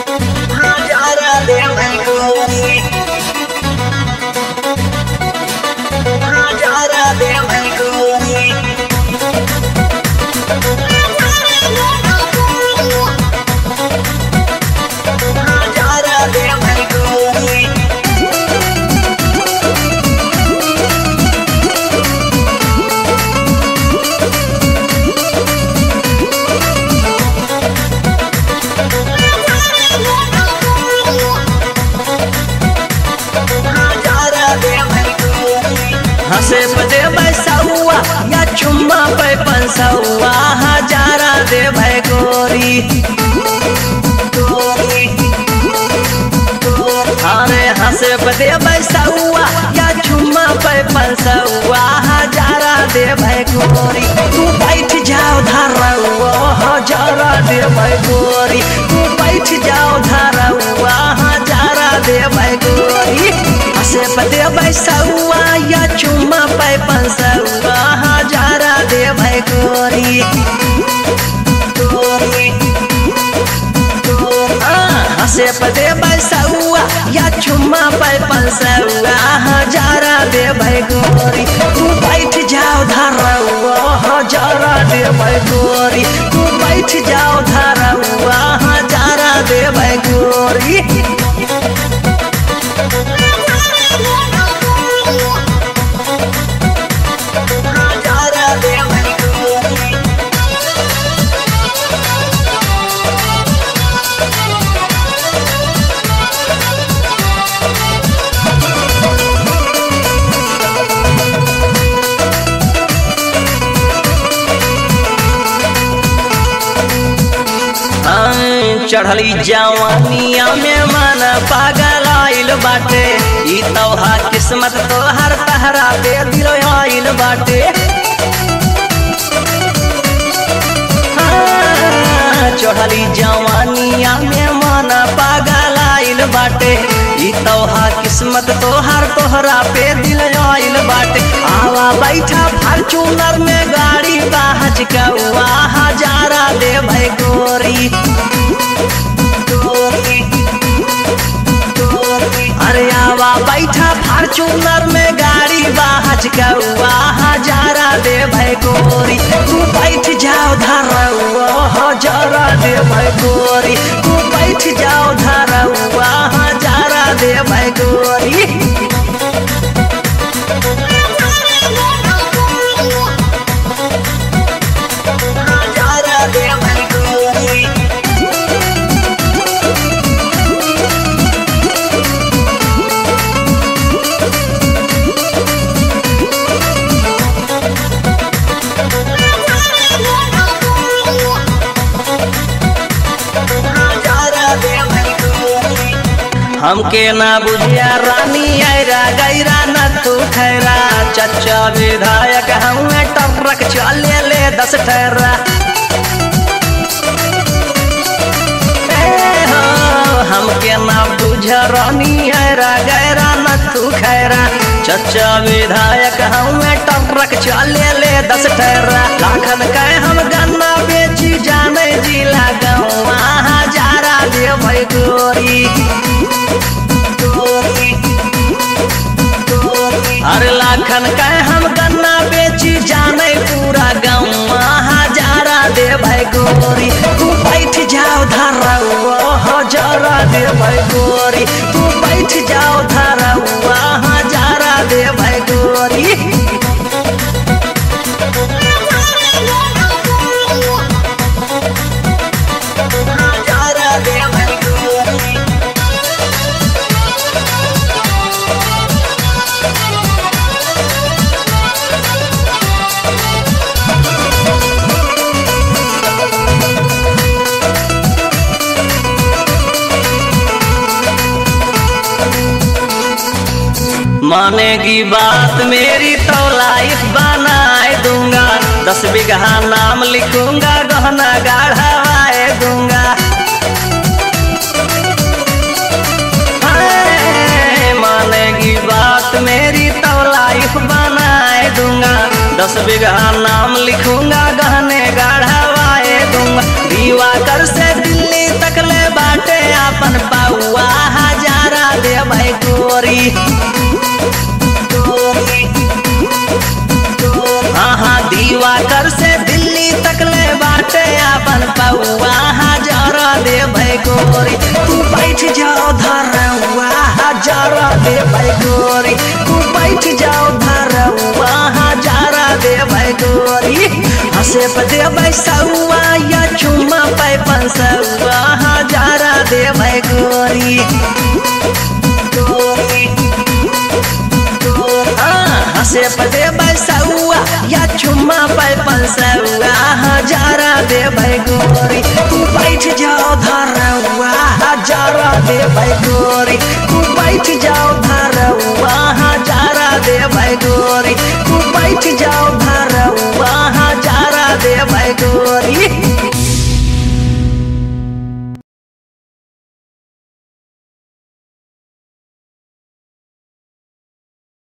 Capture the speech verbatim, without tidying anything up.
हजारा देवै गोरी, हजारा देवै गोरी। हसेब देबै सहुआ या चुम्मा पे पंसहुआ, हजारा देबै गोरी। अरे हसेब देबै सहुआ या चुम्मा पे पंसहुआ, हजारा देबै गोरी। तू बैठ जाओ धरहुआ, हजारा देबै गोरी। तू बैठ जाओ धरहुआ, हजारा देबै गोरी। हसेब देबै सहुआ या चुम्मा पे पंसहुआ, हजारा देबै गोरी। हसेब देबै सहुआ या चुम्मा पे पंसहुआ, हजारा देबै गोरी। तू बैठ जाओ धरहुआ, हजारा देबै गोरी। तू बैठ जाओ धरहुआ, हजारा देबै गोरी। चढ़ली जवानिया में मन पागल आइल बाटे, ई तोहा किस्मत तोहर तहरा पे दिल आइल बाटे। चढ़ली जवानिया में मन पागल आइल बाटे, ई तोहा किस्मत तोहर तोहरा पे दिल आइल बाटे। आवा बैठा फॉर्च्यूनर में गाड़ी बाहज के हुआ, हजारा देबै गोरी। अरे आवा बैठा फॉर्च्यूनर में गाड़ी बाहज के हुआ, हजारा देबै गोरी। तू बैठ जाओ धरहुआ, हजारा देबै गोरी। तू बैठ जाओ धरहुआ, हजारा देबै गोरी। हमके ना बुझिया रानी आयरा गैरा न तू खैरा, चच्चा विधायक हमें टपरक चले ले दस ठहरा। हमके ना बुझिया रानी आयरा गैरा न तू खैरा, चच्चा विधायक हमें टपरक चले ले दस ठहरा। लाखन के हम गन्ना बेची जाने जिला गौवा, हजारा देबै गोरी। अरे लाखन के हम गन्ना बेची जाने पूरा गाँव, हजारा देबै गोरी। तू बैठ जाओ धरहुआ, हजारा देबै गोरी। तू बैठ जाओ धरहुआ, हजारा देबै गोरी। मानेगी बात मेरी तो लाइफ बनाए दूंगा, दस बीघा नाम लिखूंगा, गहना गढ़वाए दूंगा। मानेगी बात मेरी तो लाइफ बनाए दूंगा, दस बीघा नाम लिखूंगा, गहने गढ़वाए दूंगा। दीवाकर से दिल्ली तक ले बाटे आप गोरी तू बैठ जाओ धरवा हजारा देबे गोरी तू बैठ जाओ धरवा हजारा देबे गोरी हसे पे देबे सौवा या चुम्मा पे पंसवा हजारा देबे गोरी हसे पे देबे सौवा या चुम्मा पे पंसवा हजारा देबे गोरी तू बैठ जाओ धरवा हजारा देबे गोरी तू बैठ जाओ धरवा हजारा देबे गोरी तू बैठ जाओ।